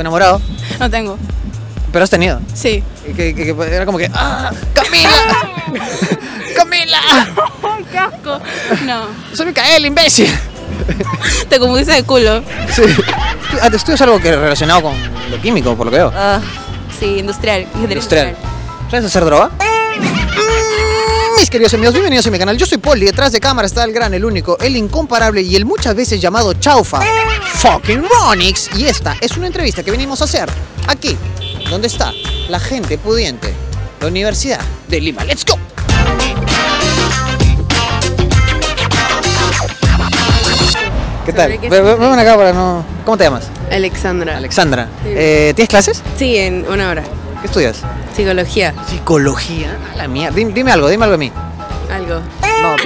¿Tu enamorado? No tengo. ¿Pero has tenido? Sí. Y que era como que, ¡ah! ¡Camila! ¡Camila! ¡Qué asco! No. ¡Soy Micael, imbécil! Te confundiste de culo. Sí. ¿Tú estudias algo que relacionado con lo químico, por lo que veo? Sí, industrial. Industrial. ¿Sabes hacer droga? Mis queridos amigos, bienvenidos a mi canal. Yo soy Poli, detrás de cámara está el gran, el único, el incomparable y el muchas veces llamado chaufa, fucking Ronix. Y esta es una entrevista que venimos a hacer aquí, donde está la gente pudiente, la Universidad de Lima. ¡Let's go! ¿Qué tal? Ven acá para no... ¿Cómo te llamas? Alexandra. Alexandra. Sí. ¿Tienes clases? Sí, en una hora. ¿Qué estudias? Psicología. ¿Psicología? A la mierda. Dime algo de mí. ¿Algo? No,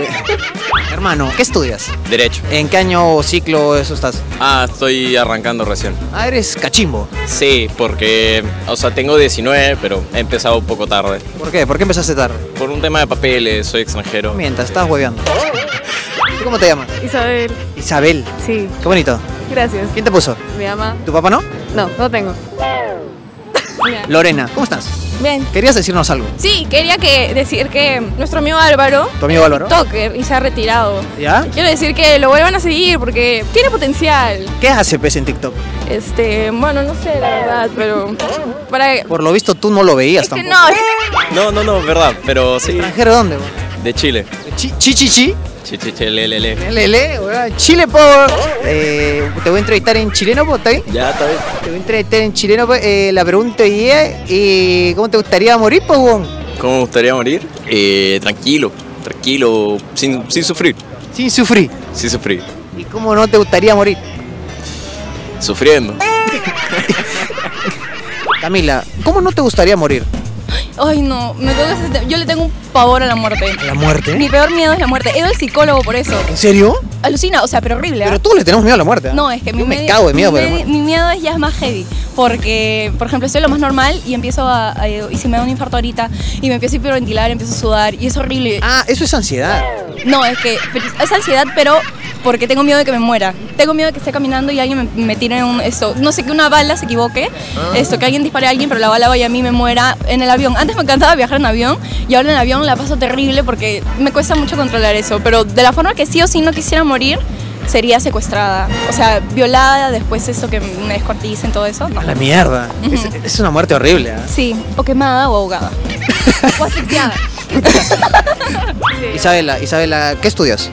hermano, ¿qué estudias? Derecho. ¿En qué año o ciclo eso estás? Ah, estoy arrancando recién. Ah, eres cachimbo. Sí, porque, o sea, tengo 19, pero he empezado un poco tarde. ¿Por qué? ¿Por qué empezaste tarde? Por un tema de papeles, soy extranjero. Mientras, estás hueveando. ¿Tú cómo te llamas? Isabel. Isabel. Sí. Qué bonito. Gracias. ¿Quién te puso? Mi mamá. ¿Tu papá no? No, no tengo. Bien. Lorena, ¿cómo estás? Bien. ¿Querías decirnos algo? Sí, quería decir que nuestro amigo Álvaro... ¿Tu amigo Álvaro? TikToker y se ha retirado. ¿Ya? Quiero decir que lo vuelvan a seguir porque tiene potencial. ¿Qué hace pez en TikTok? Bueno, no sé la verdad, pero... Por lo visto tú no lo veías tampoco. No, verdad, pero sí. ¿Extranjero dónde? De Chile. ¿Chichichi? Chichichilelele. Lele, Chile, power. Te voy a entrevistar en chileno, ¿está bien? Ya, está bien. Te voy a entrevistar en chileno, la pregunta es, ¿cómo te gustaría morir, pues, huevón? ¿Cómo me gustaría morir? Tranquilo, sin sufrir. ¿Sin sufrir? Sin sufrir. ¿Y cómo no te gustaría morir? Sufriendo. Camila, ¿cómo no te gustaría morir? Ay, no, yo le tengo un pavor a la muerte. ¿La muerte? Mi peor miedo es la muerte. He ido al psicólogo por eso. ¿En serio? Alucina, o sea, pero horrible. Pero todos le tenemos miedo a la muerte. No, es que me cago de miedo. Mi miedo es ya más heavy. Porque, por ejemplo, estoy lo más normal y empiezo y si me da un infarto ahorita y me empiezo a hiperventilar, empiezo a sudar y es horrible. Ah, eso es ansiedad. No, es que es ansiedad, pero porque tengo miedo de que me muera. Tengo miedo de que esté caminando y alguien me tire no sé, que una bala se equivoque, que alguien dispare a alguien, pero la bala vaya a mí y me muera en el avión. Antes me encantaba viajar en avión y ahora en avión la paso terrible porque me cuesta mucho controlar eso, pero de la forma que sí o sí no quisiera morir, sería secuestrada, o sea, violada, después eso que me descuarticen, todo eso. No. A la mierda, es una muerte horrible. Sí, o quemada o ahogada, o asfixiada. Isabela, ¿qué estudias?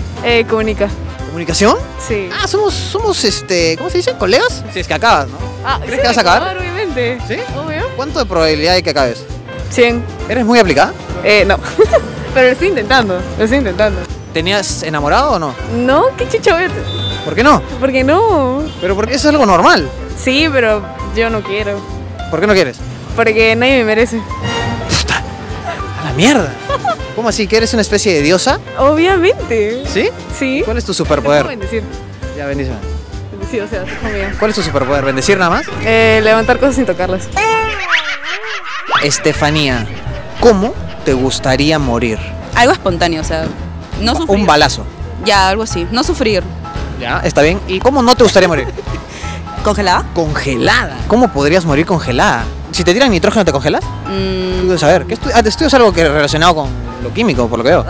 ¿Comunicación? Sí. Ah, somos ¿cómo se dice? ¿Colegas? Si es que acabas, ¿no? Ah, ¿crees que vas a acabar? Obviamente. ¿Sí? Obvio. ¿Cuánto de probabilidad hay que acabes? 100. ¿Eres muy aplicada? No. Pero lo estoy intentando. ¿Tenías enamorado o no? No, qué chucha. ¿Por qué no? Porque no. Pero porque eso es algo normal. Sí, pero yo no quiero. ¿Por qué no quieres? Porque nadie me merece. ¡A la mierda! ¿Cómo así? ¿Que eres una especie de diosa? Obviamente. ¿Sí? Sí. ¿Cuál es tu superpoder? Bendecir. Ya, bendición. Sí, o sea, conmigo. ¿Cuál es tu superpoder? ¿Bendecir nada más? Levantar cosas sin tocarlas. Estefanía, ¿cómo te gustaría morir? Algo espontáneo, o sea, no sufrir. Un balazo. Ya, algo así, no sufrir. Ya, está bien. ¿Y cómo no te gustaría morir? ¿Congelada? Congelada. ¿Cómo podrías morir congelada? Si te tiran nitrógeno, ¿te congelas? Tú debes saber. ¿Te estudias algo que relacionado con lo químico, por lo que veo?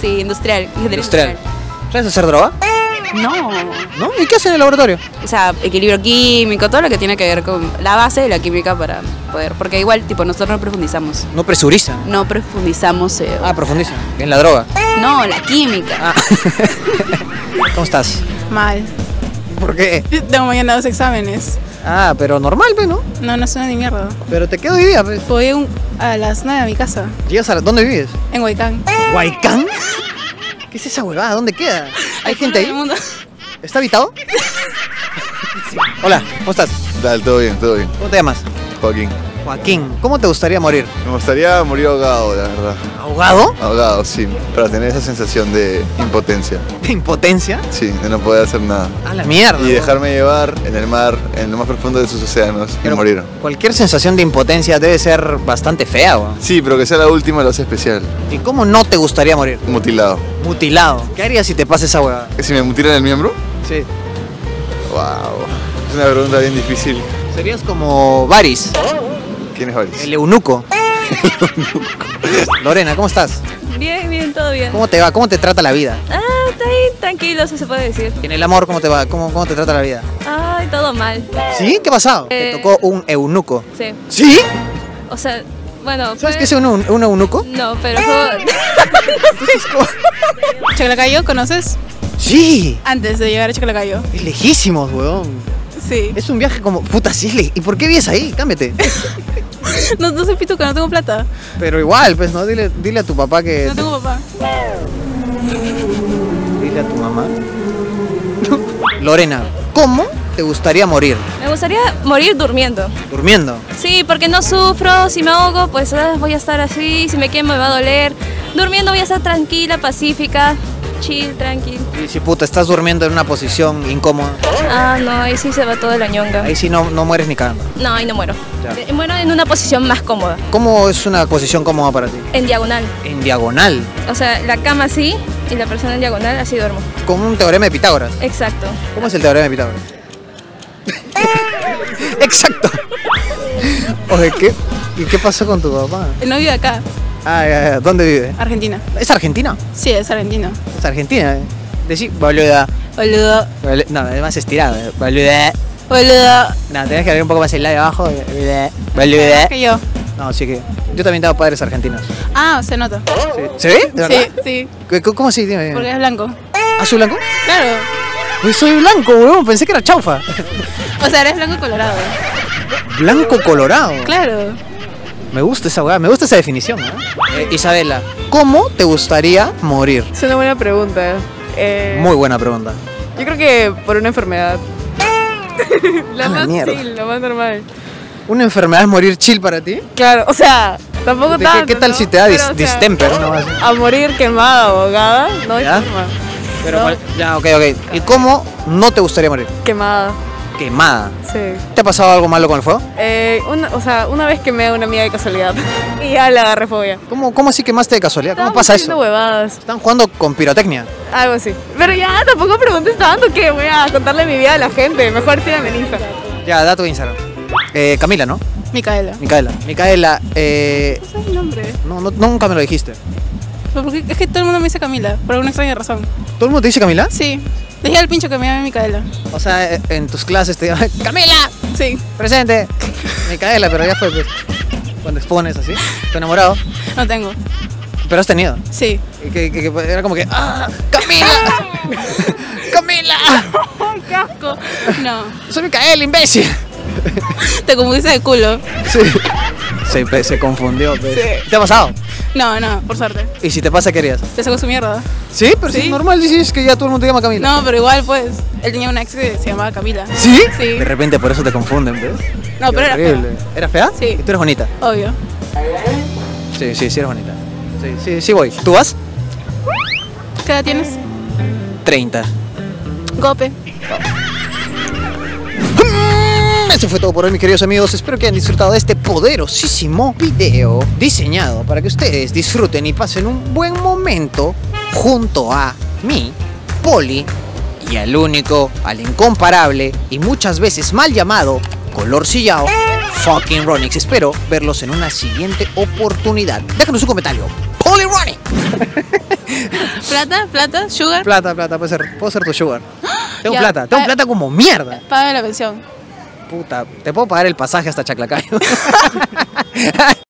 Sí, industrial. ¿Sabes hacer droga? No. ¿No? ¿Y qué hacen en el laboratorio? O sea, equilibrio químico, todo lo que tiene que ver con la base de la química para poder... Porque igual, tipo, nosotros no profundizamos. ¿No presurizan? No profundizamos. Profundizan. ¿En la droga? No, la química. Ah. ¿Cómo estás? Mal. ¿Por qué? Tengo mañana 2 exámenes. Ah, pero normal, pues, ¿no? No suena ni mierda. Pero te quedo hoy día, pues. Voy a las 9 a mi casa. ¿Llegas ¿Dónde vives? En Huaycán. ¿Huaycán? ¿Qué es esa huevada? ¿Dónde queda? ¿Hay gente ahí? ¿Está habitado? Sí. Hola, ¿cómo estás? Dale, todo bien. ¿Cómo te llamas? Joaquín, ¿cómo te gustaría morir? Me gustaría morir ahogado, la verdad. ¿Ahogado? Ahogado, sí, para tener esa sensación de impotencia. ¿De impotencia? Sí, de no poder hacer nada. ¡A la mierda! Y dejarme llevar en el mar, en lo más profundo de sus océanos, y morir. Cualquier sensación de impotencia debe ser bastante fea, ¿o? Sí, pero que sea la última lo hace especial. ¿Y cómo no te gustaría morir? Mutilado. ¿Mutilado? ¿Qué harías si te pasa esa huevada? ¿Que si me mutilan el miembro? Sí. Wow, es una pregunta bien difícil. Serías como Varys. ¿Quién es Varys? El eunuco. Lorena, ¿cómo estás? Bien, bien, todo bien. ¿Cómo te va? ¿Cómo te trata la vida? Ah, está ahí tranquilo, si se puede decir. ¿En el amor cómo te va? ¿Cómo te trata la vida? Ay, todo mal. ¿Sí? ¿Qué ha pasado? Te tocó un eunuco. Sí. ¿Sí? O sea, bueno... ¿Sabes qué es un eunuco? No, pero... ¿Chaclacayo conoces? Sí. Antes de llegar a Chaclacayo. Es lejísimos, weón. Sí. Es un viaje como... Puta, sí. ¿Y por qué vives ahí? Cámbiate. No soy pituca, no tengo plata. Pero igual, pues, ¿no? Dile a tu papá que... No tengo papá. Dile a tu mamá. Lorena, ¿cómo te gustaría morir? Me gustaría morir durmiendo. ¿Durmiendo? Sí, porque no sufro, si me ahogo, pues voy a estar así, si me quemo me va a doler. Durmiendo voy a estar tranquila, pacífica, chill, tranquila. Y si puta, estás durmiendo en una posición incómoda. Ah, no, ahí sí se va toda la ñonga. Ahí sí no mueres ni cagando. No, ahí no muero. Ya. Muero en una posición más cómoda. ¿Cómo es una posición cómoda para ti? En diagonal. ¿En diagonal? O sea, la cama así y la persona en diagonal, así duermo. Como un teorema de Pitágoras. Exacto. ¿Cómo es el teorema de Pitágoras? Exacto. Oye, ¿qué pasó con tu papá? Él no vive acá. Ah, ya. ¿Dónde vive? Argentina. ¿Es argentina? Sí, es argentina. Es argentina, ¿eh? Decí, boluda. Boludo. No, es más estirado, ¿eh? Boluda. Boludo. No, tenés que abrir un poco más el lado de abajo. Boluda. Boluda. Que yo. No, sí que... Yo también tengo padres argentinos. Ah, se nota. Sí. ¿Se ve? ¿De verdad? Sí, sí. ¿Cómo así? Dime bien. Porque es blanco. ¿Ah, soy blanco? Claro. Pues soy blanco, weón. Pensé que era chaufa. O sea, eres blanco colorado. ¿Blanco colorado? Claro. Me gusta esa weá, me gusta esa definición, ¿no? Isabela, ¿cómo te gustaría morir? Es una buena pregunta. Muy buena pregunta. Yo creo que por una enfermedad. La más chill, la más normal. ¿Una enfermedad es morir chill para ti? Claro, o sea, tampoco tanto. ¿Qué tal, ¿no? Si te da distemper? O sea, ¿no? A morir quemada, ahogada, no hay forma. Pero, ¿no? Ya, ok. ¿Y cómo no te gustaría morir? Quemada. Quemada. Sí. ¿Te ha pasado algo malo con el fuego? Una vez quemé a una amiga de casualidad y ya le agarré fobia. ¿Cómo así quemaste de casualidad? ¿Cómo pasa eso? Huevadas. Están jugando con pirotecnia. Algo así. Pero ya, tampoco preguntes tanto que voy a contarle mi vida a la gente. Mejor síganme en Instagram. Ya, da tu Instagram. Camila, ¿no? Micaela. ¿Qué es el nombre? No, nunca me lo dijiste. Porque es que todo el mundo me dice Camila, por alguna extraña razón. ¿Todo el mundo te dice Camila? Sí. Dejé al pincho que me llame Micaela. O sea, en tus clases te llaman ¡Camila! Sí. Presente. Micaela, pero ya fue pues, cuando expones así. ¿Te enamorado? No tengo. ¿Pero has tenido? Sí. Que era como que ¡ah! ¡Camila! ¡Camila! ¡Qué asco! No. Soy Micaela, imbécil. Te confundiste de culo. Sí. Se confundió. Pues. Sí. ¿Te ha pasado? No, por suerte. ¿Y si te pasa, querías? Te saco su mierda. Sí, pero sí. Si es normal, dices que ya todo el mundo te llama Camila. No, pero igual, pues, él tenía una ex que se llamaba Camila. ¿Sí? Sí. De repente por eso te confunden, ¿ves? No, pero horrible. Era fea. ¿Era fea? Sí. ¿Y tú eres bonita? Obvio. Sí, eres bonita. Sí, voy. ¿Tú vas? ¿Qué edad tienes? 30. Gope. Eso fue todo por hoy, mis queridos amigos. Espero que hayan disfrutado de este poderosísimo video diseñado para que ustedes disfruten y pasen un buen momento junto a mí, Poli, y al único, al incomparable y muchas veces mal llamado color sillao, fucking Ronix. Espero verlos en una siguiente oportunidad. Déjanos un comentario. Poli Ronix. Plata, sugar. Plata, puedo ser tu sugar. Tengo plata como mierda. Págame la pensión. Puta, te puedo pagar el pasaje hasta Chaclacayo.